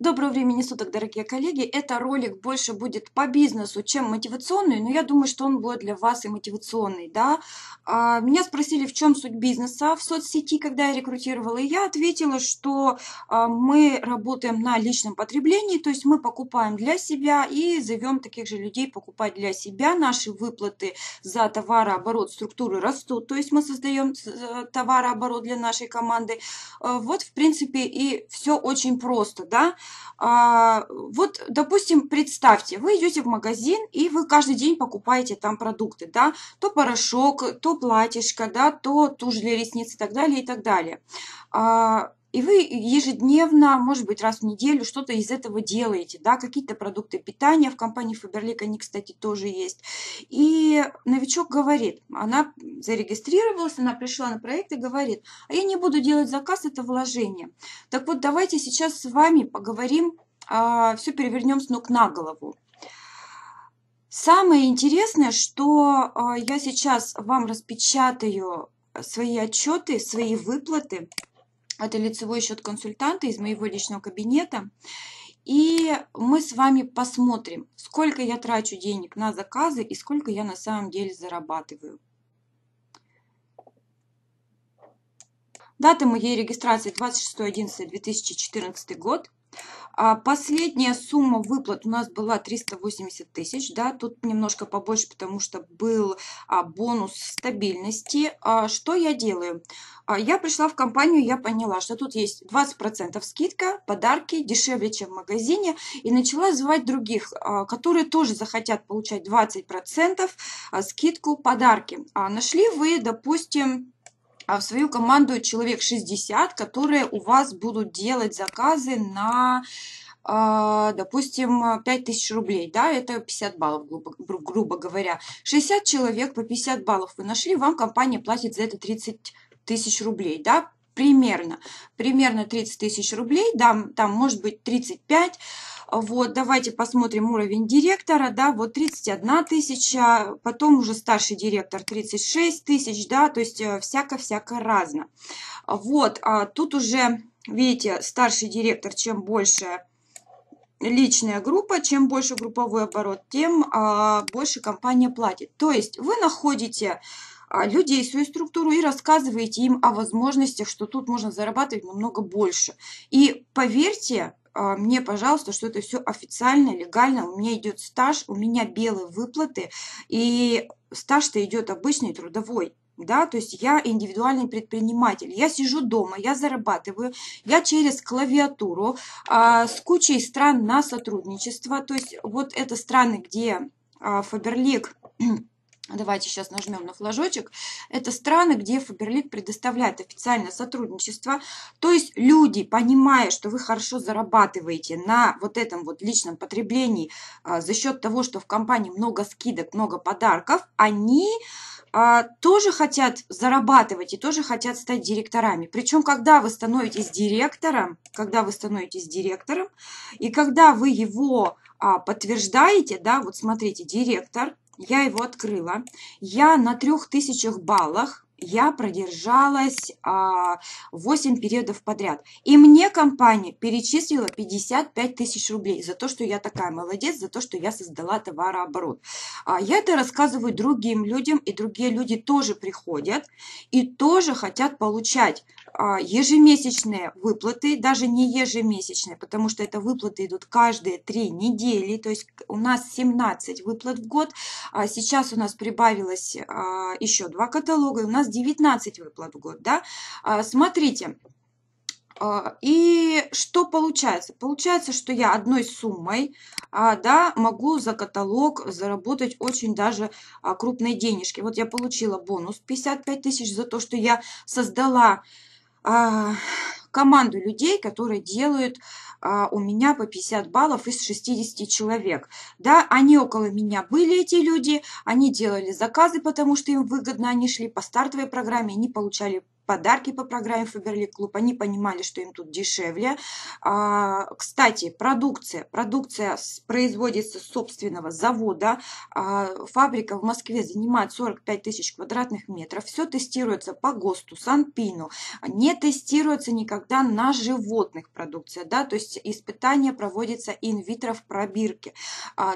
Доброго времени суток, дорогие коллеги! Это ролик больше будет по бизнесу, чем мотивационный, но я думаю, что он будет для вас и мотивационный. Да? Меня спросили, в чем суть бизнеса в соцсети, когда я рекрутировала, и я ответила, что мы работаем на личном потреблении, то есть мы покупаем для себя и зовем таких же людей покупать для себя. Наши выплаты за товарооборот структуры растут, то есть мы создаем товарооборот для нашей команды. Вот, в принципе, и все очень просто, да. Вот, допустим, представьте, вы идете в магазин, и вы каждый день покупаете там продукты, да, то порошок, то платьишко, да, то тушь для ресниц и так далее, и так далее. И вы ежедневно, может быть, раз в неделю что-то из этого делаете, да, какие-то продукты питания в компании Фаберлик, они, кстати, тоже есть. И новичок говорит, она зарегистрировалась, она пришла на проект и говорит, а я не буду делать заказ, это вложение. Так вот, давайте сейчас с вами поговорим, все перевернем с ног на голову. Самое интересное, что я сейчас вам распечатаю свои отчеты, свои выплаты. Это лицевой счет консультанта из моего личного кабинета. И мы с вами посмотрим, сколько я трачу денег на заказы и сколько я на самом деле зарабатываю. Дата моей регистрации 26.11.2014 год. Последняя сумма выплат у нас была 380 тысяч, да, тут немножко побольше, потому что был бонус стабильности. Что я делаю? Я пришла в компанию, я поняла, что тут есть 20% скидка, подарки, дешевле, чем в магазине, и начала звать других, которые тоже захотят получать 20% скидку, подарки. Нашли вы, допустим, в свою команду человек 60, которые у вас будут делать заказы на, допустим, 5000 рублей. Да, это 50 баллов, грубо говоря. 60 человек по 50 баллов вы нашли, вам компания платит за это 30 тысяч рублей. Да, примерно 30 тысяч рублей, да, там может быть 35. Вот, давайте посмотрим уровень директора, да, вот 31 тысяча, потом уже старший директор 36 тысяч, да, то есть всяко-всяко разно. Вот, тут уже, видите, старший директор, чем больше личная группа, чем больше групповой оборот, тем больше компания платит. То есть вы находите людей, свою структуру и рассказываете им о возможностях, что тут можно зарабатывать намного больше. И поверьте мне, пожалуйста, что это все официально, легально, у меня идет стаж, у меня белые выплаты, и стаж-то идет обычный, трудовой, да, то есть я индивидуальный предприниматель, я сижу дома, я зарабатываю, я через клавиатуру, с кучей стран на сотрудничество, то есть вот это страны, где Фаберлик, давайте сейчас нажмем на флажочек, это страны, где Фаберлик предоставляет официальное сотрудничество, то есть люди, понимая, что вы хорошо зарабатываете на вот этом вот личном потреблении за счет того, что в компании много скидок, много подарков, они тоже хотят зарабатывать и тоже хотят стать директорами. Причем, когда вы становитесь директором, и когда вы его подтверждаете, да, вот смотрите, директор, я его открыла, я на 3000 баллах, я продержалась 8 периодов подряд. И мне компания перечислила 55 тысяч рублей за то, что я такая молодец, за то, что я создала товарооборот. Я это рассказываю другим людям, и другие люди тоже приходят и тоже хотят получать ежемесячные выплаты, даже не ежемесячные, потому что это выплаты идут каждые 3 недели, то есть у нас 17 выплат в год, сейчас у нас прибавилось еще 2 каталога, у нас 19 выплат в год, да, смотрите. И что получается? Получается, что я одной суммой, да, могу за каталог заработать очень даже крупные денежки. Вот я получила бонус 55 тысяч за то, что я создала команду людей, которые делают у меня по 50 баллов из 60 человек. Да, они около меня были, эти люди, они делали заказы, потому что им выгодно, они шли по стартовой программе, они получали подарки по программе Фаберлик Клуб, они понимали, что им тут дешевле. Кстати, продукция производится с собственного завода, фабрика в Москве занимает 45 тысяч квадратных метров, все тестируется по ГОСТу, Санпину, не тестируется никогда на животных продукция, да, то есть испытания проводятся инвитро в пробирке.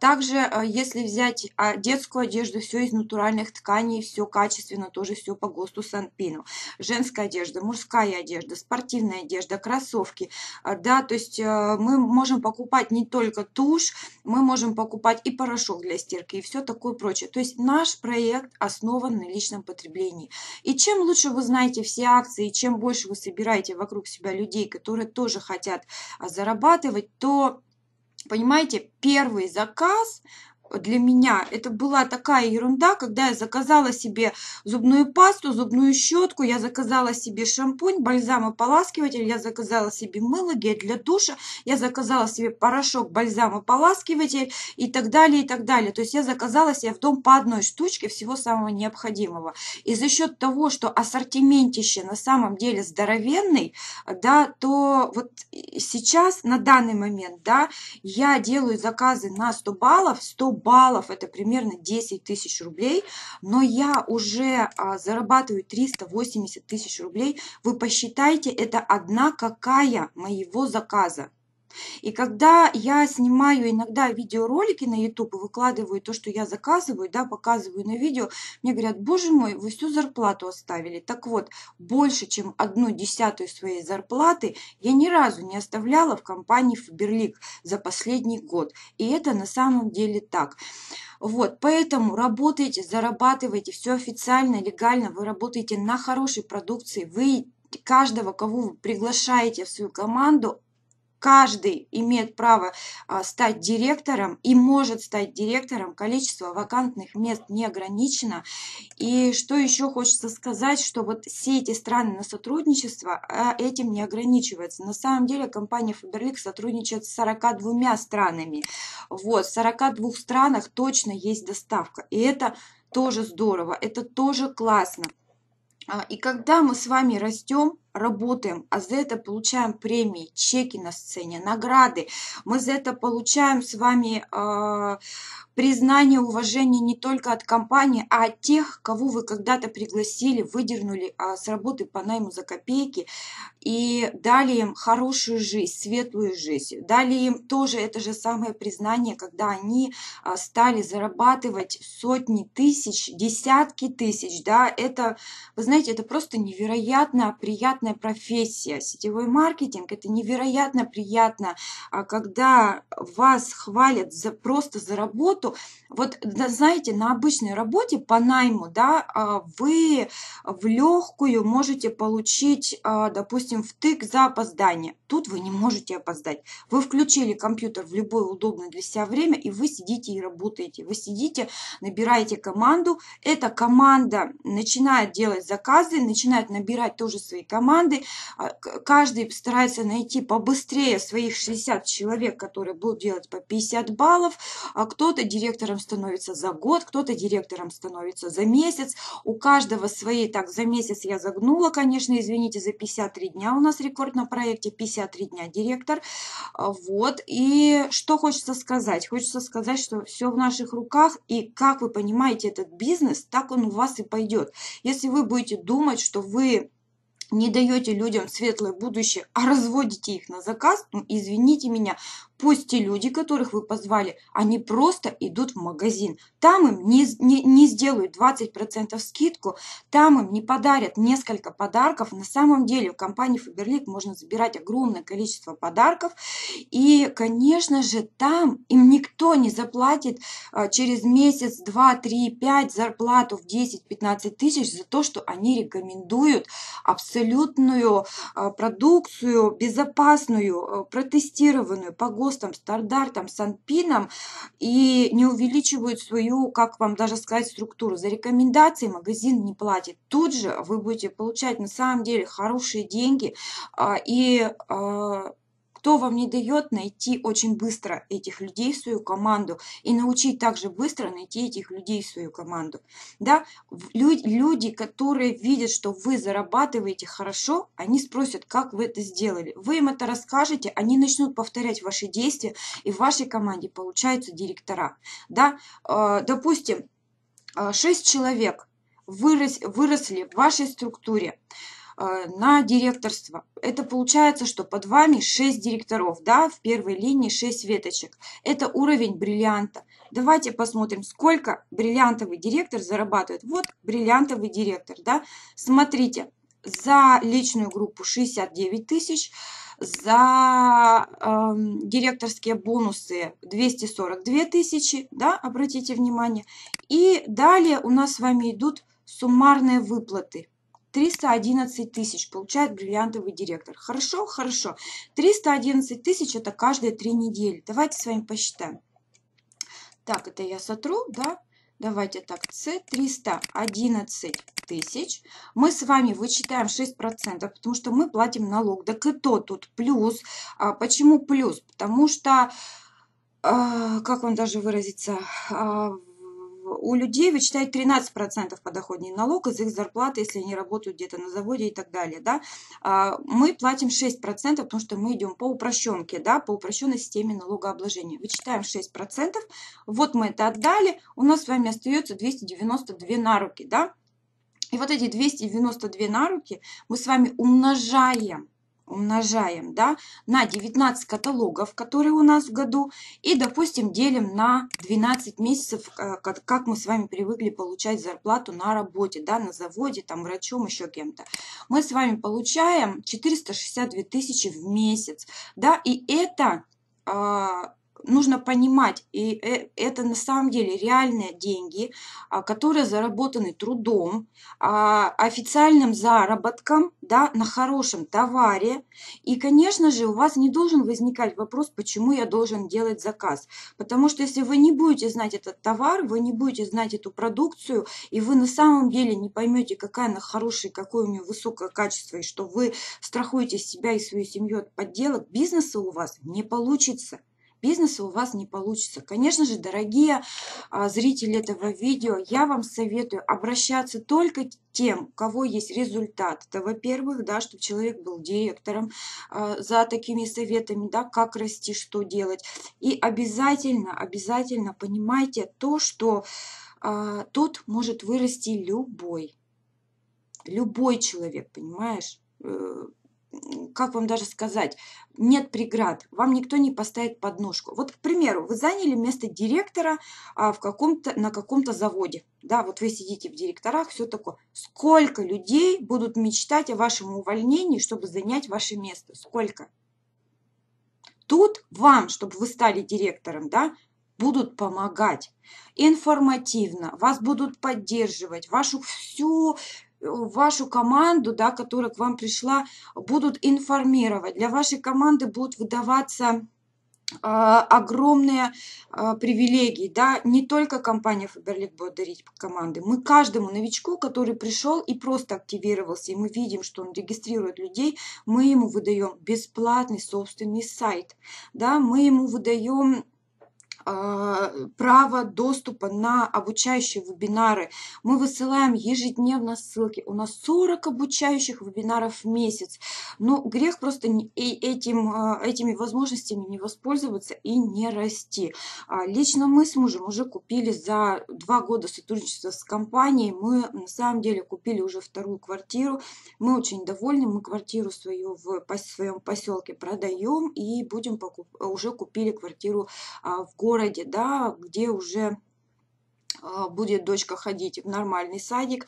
Также, если взять детскую одежду, все из натуральных тканей, все качественно, тоже все по ГОСТу, Санпину. Женская одежда, мужская одежда, спортивная одежда, кроссовки, да, то есть мы можем покупать не только тушь, мы можем покупать и порошок для стирки, и все такое прочее. То есть наш проект основан на личном потреблении. И чем лучше вы знаете все акции, чем больше вы собираете вокруг себя людей, которые тоже хотят зарабатывать, то, понимаете, первый заказ для меня это была такая ерунда, когда я заказала себе зубную пасту, зубную щетку, я заказала себе шампунь, бальзам ополаскиватель, я заказала себе мыло, гель для душа, я заказала себе порошок, бальзам ополаскиватель и так далее, и так далее. То есть я заказала себе в дом по одной штучке всего самого необходимого. И за счет того, что ассортиментище на самом деле здоровенный, да, то вот сейчас, на данный момент, да, я делаю заказы на 100 баллов, это примерно 10 тысяч рублей, но я уже зарабатываю 380 тысяч рублей. Вы посчитайте, это одна какая моего заказа. И когда я снимаю иногда видеоролики на YouTube и выкладываю то, что я заказываю, да, показываю на видео, мне говорят: боже мой, вы всю зарплату оставили. Так вот, больше, чем 1/10 своей зарплаты я ни разу не оставляла в компании Фаберлик за последний год. И это на самом деле так. Вот, поэтому работайте, зарабатывайте, все официально, легально, вы работаете на хорошей продукции, вы каждого, кого вы приглашаете в свою команду, каждый имеет право стать директором и может стать директором. Количество вакантных мест не ограничено. И что еще хочется сказать, что вот все эти страны на сотрудничество этим не ограничиваются. На самом деле компания Фаберлик сотрудничает с 42 странами. Вот, в 42 странах точно есть доставка. И это тоже здорово, это тоже классно. И когда мы с вами растем, работаем, а за это получаем премии, чеки на сцене, награды, мы за это получаем с вами признание, уважение не только от компании, а от тех, кого вы когда-то пригласили, выдернули с работы по найму за копейки и дали им хорошую жизнь, светлую жизнь, дали им тоже это же самое признание, когда они стали зарабатывать сотни тысяч, десятки тысяч, да, это, вы знаете, это просто невероятно приятная профессия. Сетевой маркетинг, это невероятно приятно, когда вас хвалят за, просто за работу. Вот, да, знаете, на обычной работе по найму, да, вы в легкую можете получить, допустим, втык за опоздание. Тут вы не можете опоздать. Вы включили компьютер в любое удобное для себя время, и вы сидите и работаете. Вы сидите, набираете команду. Эта команда начинает делать заказы, начинает набирать тоже свои команды. Каждый старается найти побыстрее своих 60 человек, которые будут делать по 50 баллов. Кто-то директором становится за год, кто-то директором становится за месяц. У каждого свои, так, за месяц я загнула, конечно, извините, за 53 дня у нас рекорд на проекте, 53 дня директор. Вот, и что хочется сказать? Хочется сказать, что все в наших руках, и как вы понимаете этот бизнес, так он у вас и пойдет. Если вы будете думать, что вы не даете людям светлое будущее, а разводите их на заказ, ну, извините меня, пусть те люди, которых вы позвали, они просто идут в магазин. Там им не сделают 20% скидку, там им не подарят несколько подарков. На самом деле в компании Фаберлик можно забирать огромное количество подарков. И, конечно же, там им никто не заплатит через месяц, 2, 3, 5 зарплату в 10-15 тысяч за то, что они рекомендуют абсолютную продукцию, безопасную, протестированную, по ГОСТам, стандартам, Санпином, и не увеличивают свою, как вам даже сказать, структуру. За рекомендации магазин не платит. Тут же вы будете получать на самом деле хорошие деньги и кто вам не дает найти очень быстро этих людей в свою команду и научить также быстро найти этих людей в свою команду. Да? Люди, которые видят, что вы зарабатываете хорошо, они спросят, как вы это сделали. Вы им это расскажете, они начнут повторять ваши действия, и в вашей команде получаются директора. Да? Допустим, 6 человек выросли в вашей структуре на директорство. Это получается, что под вами 6 директоров, да, в первой линии 6 веточек. Это уровень бриллианта. Давайте посмотрим, сколько бриллиантовый директор зарабатывает. Вот бриллиантовый директор, да. Смотрите, за личную группу 69 тысяч, за директорские бонусы 242 тысячи, да, обратите внимание. И далее у нас с вами идут суммарные выплаты. 311 тысяч получает бриллиантовый директор. Хорошо? Хорошо. 311 тысяч это каждые 3 недели. Давайте с вами посчитаем. Так, это я сотру, да? Давайте так, С, 311 тысяч. Мы с вами вычитаем 6%, потому что мы платим налог. Так и то тут плюс. Почему плюс? Потому что, как вам даже выразиться, у людей вычитают 13% подоходный налог из их зарплаты, если они работают где-то на заводе и так далее. Да? Мы платим 6%, потому что мы идем по упрощенке, да, по упрощенной системе налогообложения. Вычитаем 6%, вот мы это отдали, у нас с вами остается 292 на руки. Да? И вот эти 292 на руки мы с вами умножаем, да, на 19 каталогов, которые у нас в году, и, допустим, делим на 12 месяцев, как мы с вами привыкли получать зарплату на работе, да, на заводе, там, врачом, еще кем-то. Мы с вами получаем 462 тысячи в месяц, да, и это... нужно понимать, и это на самом деле реальные деньги, которые заработаны трудом, официальным заработком, да, на хорошем товаре. И, конечно же, у вас не должен возникать вопрос, почему я должен делать заказ. Потому что если вы не будете знать этот товар, вы не будете знать эту продукцию, и вы на самом деле не поймете, какая она хорошая, какое у нее высокое качество, и что вы страхуете себя и свою семью от подделок, бизнеса у вас не получится. Бизнеса у вас не получится. Конечно же, дорогие зрители этого видео, я вам советую обращаться только к тем, у кого есть результат. Это, во-первых, да, чтобы человек был директором, за такими советами, да, как расти, что делать. И обязательно, обязательно понимайте то, что тут может вырасти любой человек, понимаешь? Как вам даже сказать, нет преград, вам никто не поставит подножку. Вот, к примеру, вы заняли место директора на каком-то заводе. Да, вот вы сидите в директорах, все такое. Сколько людей будут мечтать о вашем увольнении, чтобы занять ваше место? Сколько? Тут вам, чтобы вы стали директором, да, будут помогать информативно, вас будут поддерживать, вашу команду, да, которая к вам пришла, будут информировать. Для вашей команды будут выдаваться огромные привилегии, да, не только компания Фаберлик будет дарить команды. Мы каждому новичку, который пришел и просто активировался, и мы видим, что он регистрирует людей, мы ему выдаем бесплатный собственный сайт, да, мы ему выдаем право доступа на обучающие вебинары. Мы высылаем ежедневно ссылки. У нас 40 обучающих вебинаров в месяц. Но грех просто этими возможностями не воспользоваться и не расти. Лично мы с мужем уже купили за 2 года сотрудничества с компанией. Мы на самом деле купили уже вторую квартиру. Мы очень довольны. Мы квартиру свою в своем поселке продаем и будем уже купили квартиру в городе. Да, где уже будет дочка ходить в нормальный садик,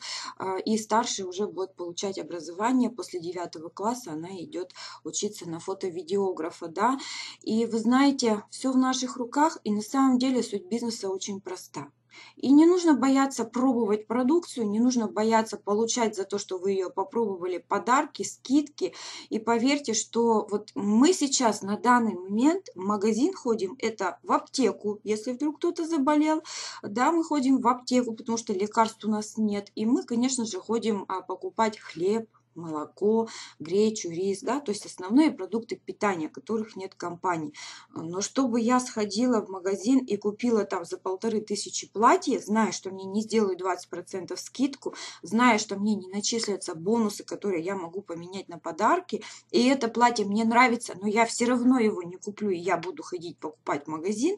и старший уже будет получать образование. После 9 класса она идет учиться на фото-видеографа. Да. И вы знаете, все в наших руках, и на самом деле суть бизнеса очень проста. И не нужно бояться пробовать продукцию, не нужно бояться получать за то, что вы ее попробовали, подарки, скидки. И поверьте, что вот мы сейчас на данный момент в магазин ходим, это в аптеку. Если вдруг кто-то заболел, да, мы ходим в аптеку, потому что лекарств у нас нет. И мы, конечно же, ходим покупать хлеб, молоко, гречу, рис, да, то есть основные продукты питания, которых нет в компании. Но чтобы я сходила в магазин и купила там за 1500 платье, зная, что мне не сделают 20% скидку, зная, что мне не начислятся бонусы, которые я могу поменять на подарки, и это платье мне нравится, но я все равно его не куплю, и я буду ходить покупать в магазин,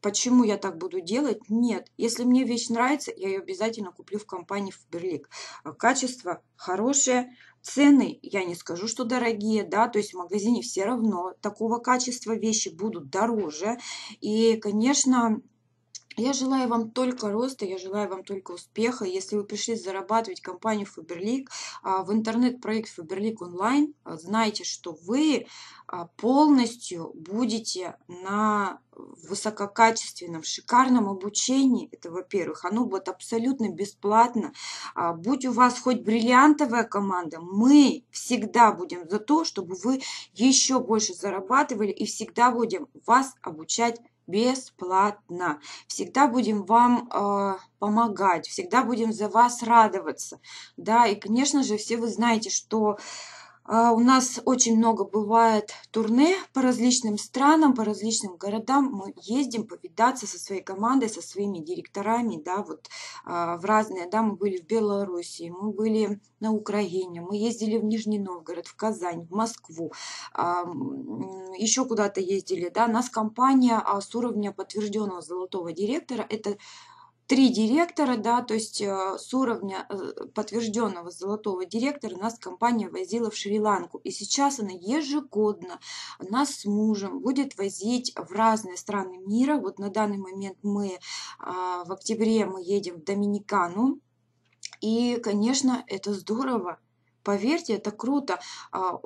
почему я так буду делать? Нет. Если мне вещь нравится, я ее обязательно куплю в компании Фаберлик. Качество хорошее, цены, я не скажу, что дорогие, да, то есть в магазине все равно такого качества вещи будут дороже. И, конечно, я желаю вам только роста, я желаю вам только успеха. Если вы пришли зарабатывать компанию Фаберлик, в интернет-проект Фаберлик-Онлайн, знайте, что вы полностью будете на высококачественном, шикарном обучении. Это, во-первых, оно будет абсолютно бесплатно. Будь у вас хоть бриллиантовая команда, мы всегда будем за то, чтобы вы еще больше зарабатывали, и всегда будем вас обучать бесплатно. Всегда будем вам помогать, всегда будем за вас радоваться. Да, и, конечно же, все вы знаете, что у нас очень много бывает турне по различным странам, по различным городам. Мы ездим повидаться со своей командой, со своими директорами, да, вот в разные, да, мы были в Белоруссии, мы были на Украине, мы ездили в Нижний Новгород, в Казань, в Москву, еще куда-то ездили, да. Нас компания с уровня подтвержденного золотого директора, это 3 директора, да, то есть с уровня подтвержденного золотого директора нас компания возила в Шри-Ланку. И сейчас она ежегодно нас с мужем будет возить в разные страны мира. Вот на данный момент мы в октябре мы едем в Доминикану. И, конечно, это здорово. Поверьте, это круто.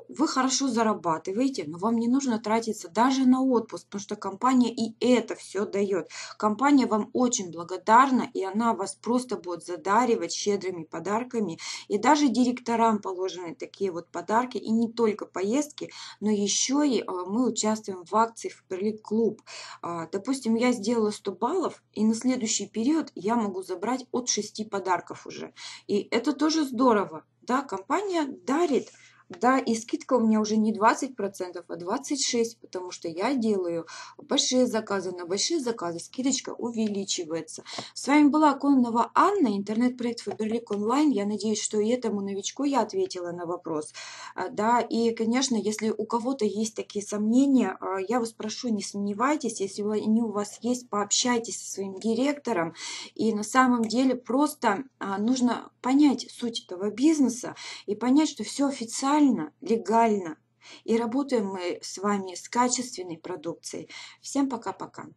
Вы хорошо зарабатываете, но вам не нужно тратиться даже на отпуск, потому что компания и это все дает. Компания вам очень благодарна, и она вас просто будет задаривать щедрыми подарками. И даже директорам положены такие вот подарки, и не только поездки, но еще и мы участвуем в акции Фаберлик-клуб. Допустим, я сделала 100 баллов, и на следующий период я могу забрать от 6 подарков уже. И это тоже здорово. Да, компания дарит, да, и скидка у меня уже не 20%, а 26%, потому что я делаю большие заказы, на большие заказы скидочка увеличивается. С вами была Кононова Анна, интернет-проект Фаберлик-Онлайн. Я надеюсь, что и этому новичку я ответила на вопрос. Да, и, конечно, если у кого-то есть такие сомнения, я вас прошу, не сомневайтесь, если они у вас есть, пообщайтесь со своим директором. И на самом деле просто нужно понять суть этого бизнеса и понять, что все официально, легально. И работаем мы с вами с качественной продукцией. Всем пока-пока.